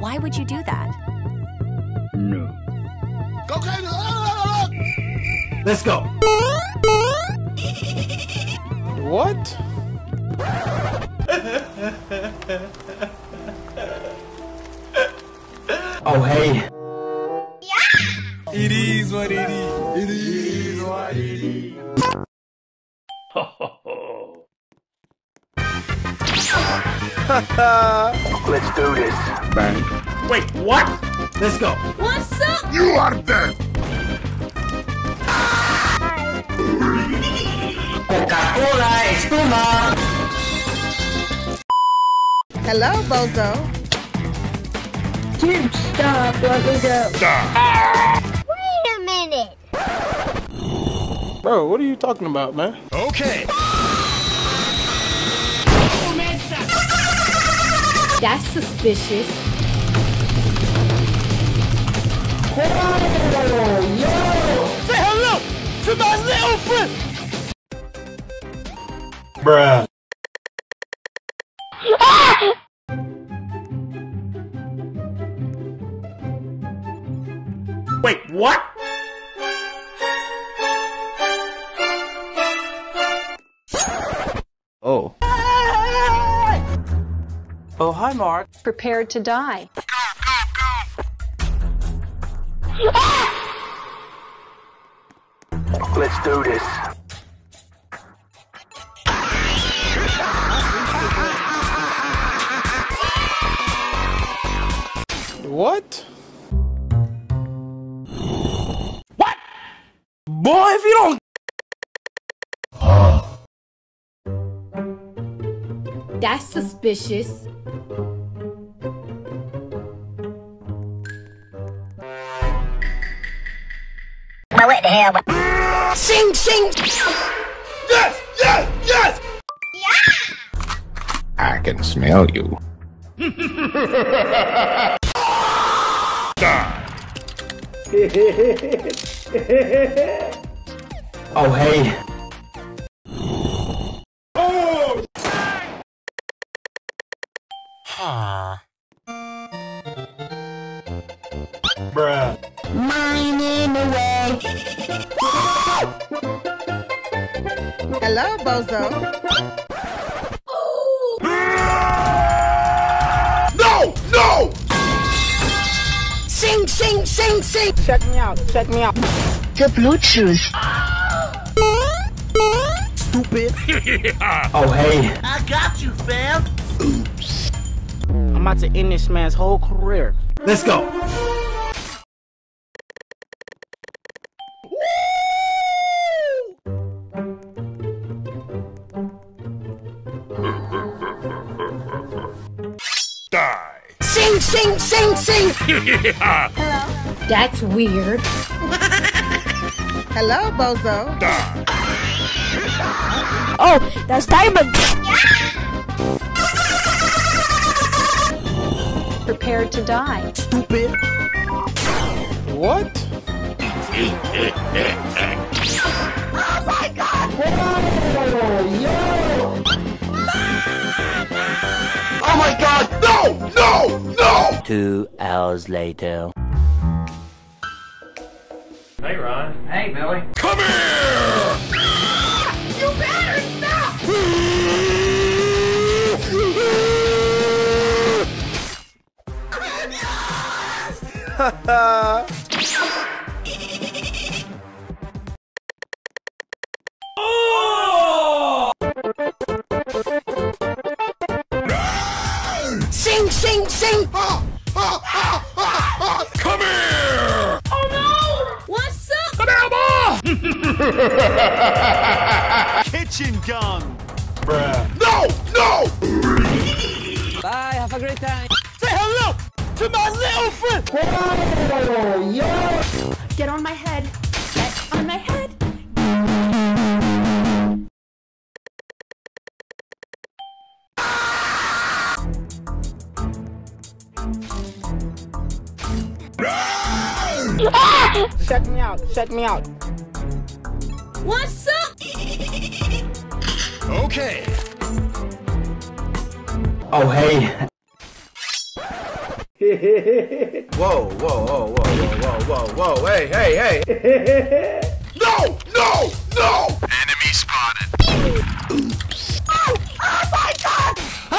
Why would you do that? No. Let's go. What? Oh, hey. Yeah. It is what it is. It is what it is. Ho, ho, ho. Let's do this. Bang. Wait, what? Let's go. What's up? You are dead. Coca-Cola is Puma. Hello, Bozo. Dude, stop. Let me go. Stop. Wait a minute. Bro, what are you talking about, man? Okay. That's suspicious. Hello, yo. Say hello to my little friend! Bruh. Ah! Wait, what? Oh. Oh, hi, Mark. Prepared to die. Let's do this. What? What? Boy, if you don't... That's suspicious. What the hell? Sing, sing! Yes, yes, yes! Yeah! I can smell you. Oh, hey. Oh! Huh. Bruh. Mining away. Hello, Bozo. No, no. Sing, sing, sing, sing. Check me out. Check me out. The Bluetooth. Stupid. Oh, hey. I got you, fam. Oops. I'm about to end this man's whole career. Let's go. Sing, sing, sing, sing! Hello? That's weird. Hello, Bozo. Oh, that's Diamond! Yeah. Prepared to die. Stupid. What? Oh my god! Oh, yo! Oh my god! No! No! No! 2 hours later. Hey, Ron. Hey, Billy. Come here! Ah, you better stop! Sing, sing, sing! Come here! Oh no! What's up? Come here, Ma! Kitchen gun! Bruh. No! No! Bye, have a great time! Say hello to my little friend! Hello, yo! Get on my head! Get on my head! Shut me out, shut me out. What's up? Okay. Oh, hey. Whoa, whoa, whoa, whoa, whoa, whoa, whoa, hey, hey, hey. No, no, no! Enemy spotted. Oops. Oh, oh my god! Ah!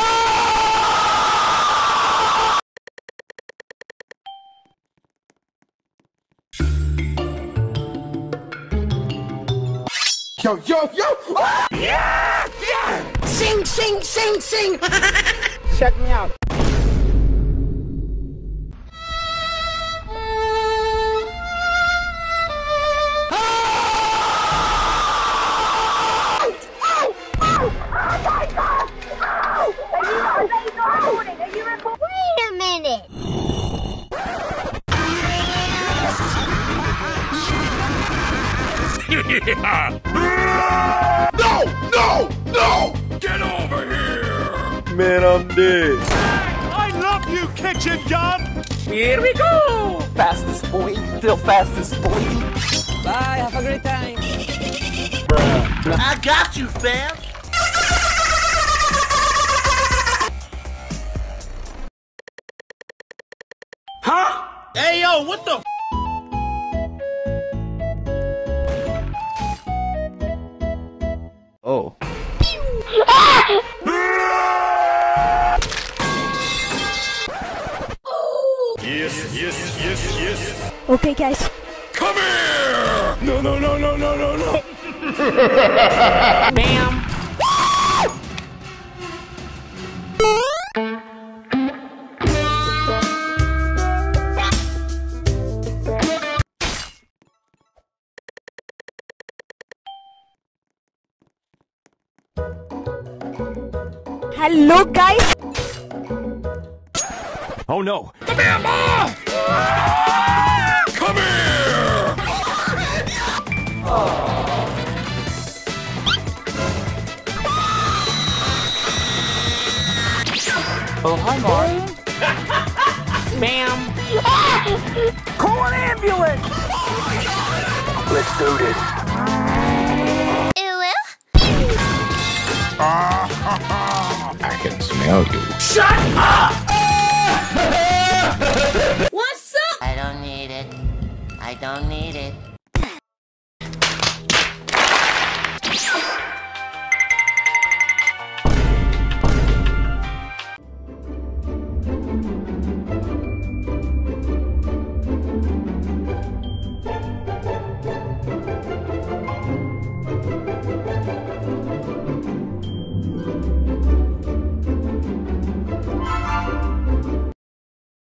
Yo, yo, yo! Ah! Yeah, yeah! Sing, sing, sing, sing! Check me out. Yeah. No! No! No! Get over here! Man, I'm dead. I love you, kitchen gun! Here we go! Fastest boy, still fastest boy. Bye, have a great time. I got you, fam! Huh? Hey, yo, what the f***? Oh. Yes, yes, yes, yes. Okay, guys. Come here! No, no, no, no, no, no, no. Bam. Hello, guys! Oh no! Come here, Ma! Come here! Oh, hi, Ma. Ma'am! Call an ambulance! Oh, let's do this. Ew. I can smell you. Shut up! What's up? I don't need it. I don't need it.